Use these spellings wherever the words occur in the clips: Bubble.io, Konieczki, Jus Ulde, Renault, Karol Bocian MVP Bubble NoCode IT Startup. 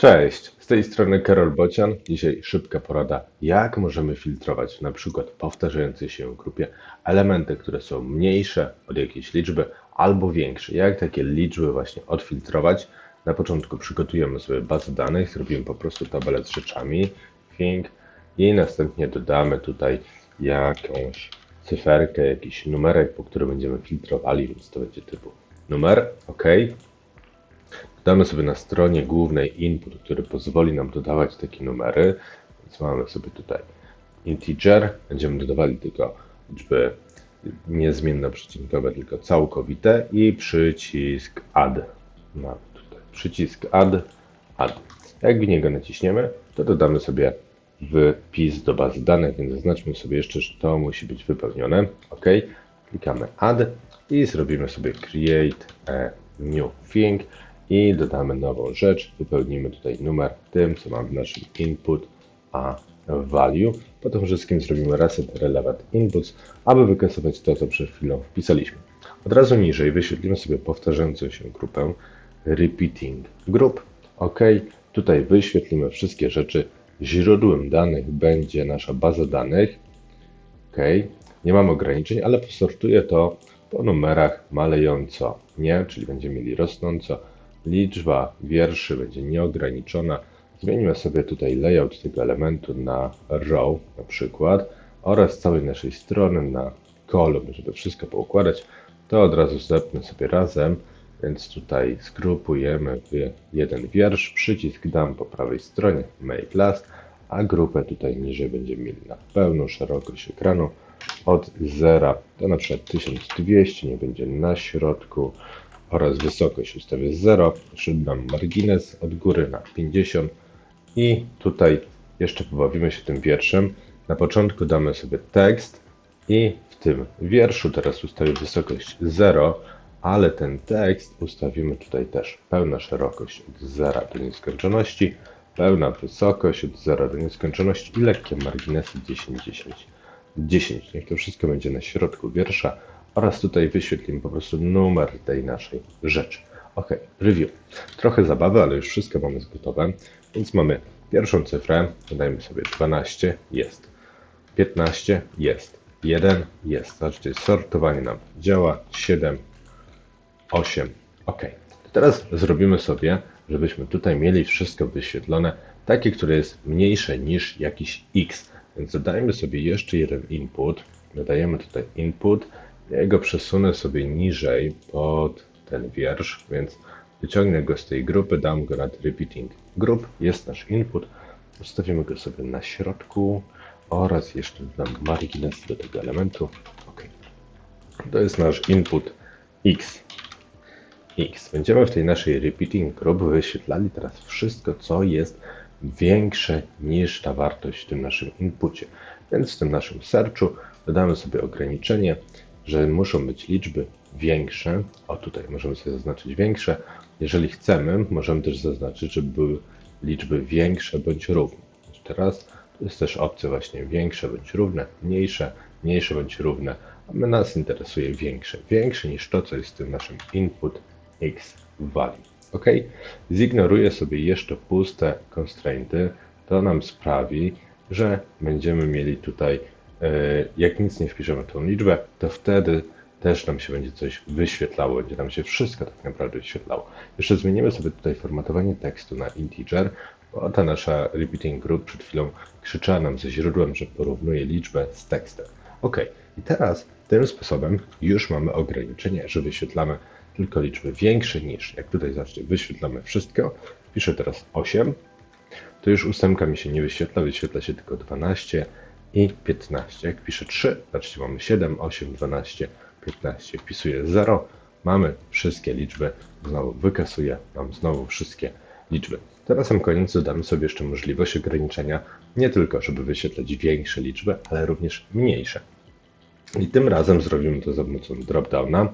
Cześć, z tej strony Karol Bocian. Dzisiaj szybka porada, jak możemy filtrować na przykład powtarzające się w grupie elementy, które są mniejsze od jakiejś liczby albo większe. Jak takie liczby właśnie odfiltrować? Na początku przygotujemy sobie bazę danych, zrobimy po prostu tabelę z rzeczami, i następnie dodamy tutaj jakąś cyferkę, jakiś numerek, po którym będziemy filtrowali, więc to będzie typu numer, OK. Dodamy sobie na stronie głównej input, który pozwoli nam dodawać takie numery, więc mamy sobie tutaj integer, będziemy dodawali tylko liczby niezmiennoprzycinkowe, tylko całkowite i przycisk add. Mamy tutaj przycisk add. Jak w niego naciśniemy, to dodamy sobie wpis do bazy danych, więc zaznaczmy sobie jeszcze, że to musi być wypełnione. OK. Klikamy add i zrobimy sobie create a new thing. I dodamy nową rzecz, wypełnimy tutaj numer tym, co mam w naszym input a value. Po tym wszystkim zrobimy reset relevant inputs, aby wykasować to, co przed chwilą wpisaliśmy. Od razu niżej wyświetlimy sobie powtarzającą się grupę repeating group. OK, tutaj wyświetlimy wszystkie rzeczy. Źródłem danych będzie nasza baza danych. OK, nie mam ograniczeń, ale posortuję to po numerach malejąco, nie, czyli będziemy mieli rosnąco. Liczba wierszy będzie nieograniczona. Zmienimy sobie tutaj layout tego elementu na row na przykład oraz całej naszej strony na column, żeby wszystko poukładać. To od razu zepnę sobie razem, więc tutaj sgrupujemy w jeden wiersz, przycisk dam po prawej stronie make last, a grupę tutaj niżej będziemy mieli na pełną szerokość ekranu od 0 do na przykład 1200, nie będzie na środku. Oraz wysokość ustawię 0, dam margines od góry na 50 i tutaj jeszcze pobawimy się tym wierszem. Na początku damy sobie tekst i w tym wierszu teraz ustawię wysokość 0, ale ten tekst ustawimy tutaj też pełna szerokość od 0 do nieskończoności, pełna wysokość od 0 do nieskończoności i lekkie marginesy 10, 10, 10. Niech to wszystko będzie na środku wiersza. Oraz tutaj wyświetlimy po prostu numer tej naszej rzeczy. OK, preview. Trochę zabawy, ale już wszystko mamy gotowe. Więc mamy pierwszą cyfrę, dodajmy sobie 12, jest. 15, jest. 1, jest. Zobaczcie, sortowanie nam działa. 7, 8. OK. To teraz zrobimy sobie, żebyśmy tutaj mieli wszystko wyświetlone, takie, które jest mniejsze niż jakiś x. Więc dodajmy sobie jeszcze jeden input. Dodajemy tutaj input. Ja go przesunę sobie niżej pod ten wiersz, więc wyciągnę go z tej grupy, dam go nad repeating group, jest nasz input, ustawimy go sobie na środku oraz jeszcze dam margines do tego elementu. OK. To jest nasz input x. Będziemy w tej naszej repeating group wyświetlali teraz wszystko, co jest większe niż ta wartość w tym naszym inpucie, więc w tym naszym searchu dodamy sobie ograniczenie, że muszą być liczby większe. O, tutaj możemy sobie zaznaczyć większe. Jeżeli chcemy, możemy też zaznaczyć, żeby były liczby większe bądź równe. Jeszcze raz, tu jest też opcja właśnie większe bądź równe, mniejsze bądź równe, a nas interesuje większe. Większe niż to, co jest w tym naszym input x value. OK. Zignoruję sobie jeszcze puste constrainty. To nam sprawi, że będziemy mieli tutaj jak nic nie wpiszemy tą liczbę, to wtedy też nam się będzie coś wyświetlało, będzie nam się wszystko tak naprawdę wyświetlało. Jeszcze zmienimy sobie tutaj formatowanie tekstu na integer, bo ta nasza repeating group przed chwilą krzyczała nam ze źródłem, że porównuje liczbę z tekstem. OK. I teraz tym sposobem już mamy ograniczenie, że wyświetlamy tylko liczby większe niż. Jak tutaj zobaczcie, wyświetlamy wszystko, piszę teraz 8, to już ósemka mi się nie wyświetla, wyświetla się tylko 12, i 15. Jak piszę 3, znaczy mamy 7, 8, 12, 15. Wpisuję 0, mamy wszystkie liczby, znowu wykasuję, mam znowu wszystkie liczby. Teraz na koniec dodamy sobie jeszcze możliwość ograniczenia, nie tylko żeby wyświetlać większe liczby, ale również mniejsze. I tym razem zrobimy to za pomocą dropdowna.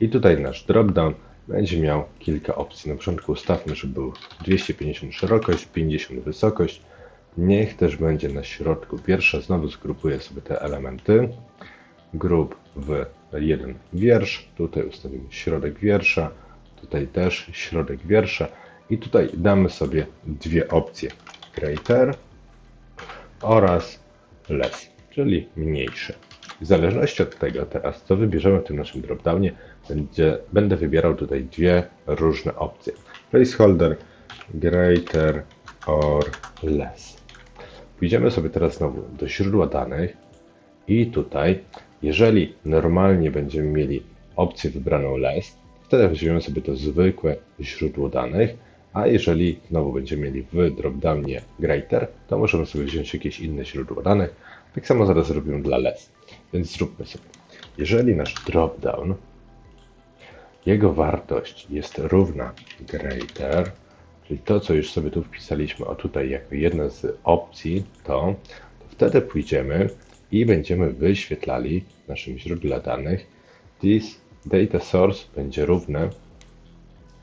I tutaj nasz dropdown będzie miał kilka opcji. Na początku ustawmy, żeby był 250 szerokość, 50 wysokość. Niech też będzie na środku wiersza. Znowu zgrupuję sobie te elementy. Grup w jeden wiersz. Tutaj ustawimy środek wiersza. Tutaj też środek wiersza. I tutaj damy sobie dwie opcje, greater oraz less, czyli mniejszy. W zależności od tego teraz, co wybierzemy w tym naszym dropdownie, będę wybierał tutaj dwie różne opcje. Placeholder, greater or less. Pójdziemy sobie teraz znowu do źródła danych i tutaj, jeżeli normalnie będziemy mieli opcję wybraną less, wtedy weźmiemy sobie to zwykłe źródło danych, a jeżeli znowu będziemy mieli w dropdownie greater, to możemy sobie wziąć jakieś inne źródło danych. Tak samo zaraz robimy dla less, więc zróbmy sobie. Jeżeli nasz dropdown, jego wartość jest równa greater, czyli to, co już sobie tu wpisaliśmy, o tutaj jako jedna z opcji, to wtedy pójdziemy i będziemy wyświetlali w naszym źródle danych this data source będzie równe.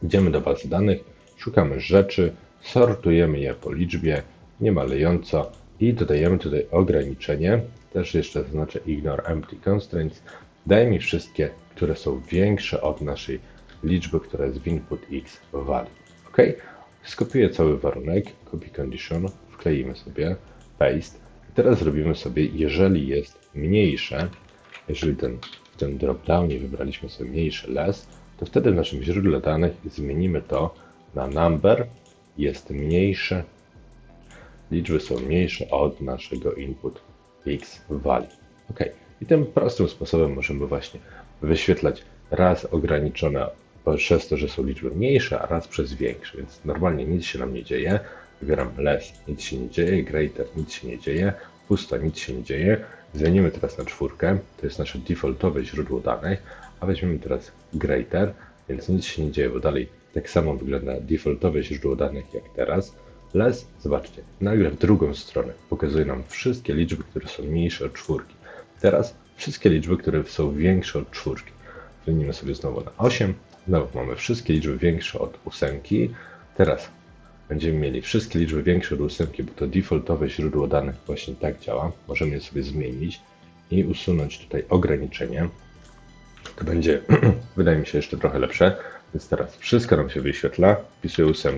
Idziemy do bazy danych, szukamy rzeczy, sortujemy je po liczbie, nie malejąco i dodajemy tutaj ograniczenie, też jeszcze zaznaczę ignore empty constraints, daj mi wszystkie, które są większe od naszej liczby, która jest w input x value. OK, skopiuję cały warunek, copy condition, wkleimy sobie, paste. I teraz zrobimy sobie, jeżeli jest mniejsze, jeżeli w tym dropdownie wybraliśmy sobie mniejszy less, to wtedy w naszym źródle danych zmienimy to na number, jest mniejsze, liczby są mniejsze od naszego input x value. OK, i tym prostym sposobem możemy właśnie wyświetlać raz ograniczone przez to, że są liczby mniejsze, a raz przez większe, więc normalnie nic się nam nie dzieje. Wybieram less, nic się nie dzieje, greater, nic się nie dzieje, pusto, nic się nie dzieje. Zmienimy teraz na 4, to jest nasze defaultowe źródło danych, a weźmiemy teraz greater, więc nic się nie dzieje, bo dalej tak samo wygląda defaultowe źródło danych jak teraz. Less, zobaczcie, nagle w drugą stronę pokazuje nam wszystkie liczby, które są mniejsze od 4. Teraz wszystkie liczby, które są większe od 4. Zmienimy sobie znowu na 8. Znowu mamy wszystkie liczby większe od 8. Teraz będziemy mieli wszystkie liczby większe od 8, bo to defaultowe źródło danych właśnie tak działa. Możemy je sobie zmienić i usunąć tutaj ograniczenie. To będzie, wydaje mi się, jeszcze trochę lepsze. Więc teraz wszystko nam się wyświetla, wpisuję 8,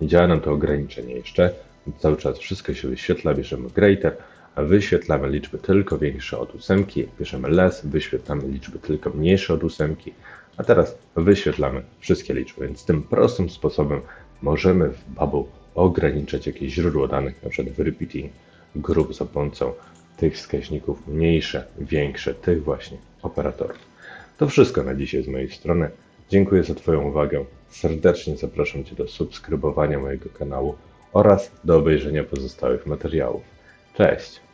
nie działa nam to ograniczenie jeszcze. Cały czas wszystko się wyświetla, bierzemy greater, a wyświetlamy liczby tylko większe od 8, bierzemy less, wyświetlamy liczby tylko mniejsze od 8, a teraz wyświetlamy wszystkie liczby, więc tym prostym sposobem możemy w Bubble ograniczać jakieś źródło danych, na przykład w repeating group za pomocą tych wskaźników mniejsze, większe, tych właśnie operatorów. To wszystko na dzisiaj z mojej strony. Dziękuję za Twoją uwagę, serdecznie zapraszam Cię do subskrybowania mojego kanału oraz do obejrzenia pozostałych materiałów. Cześć!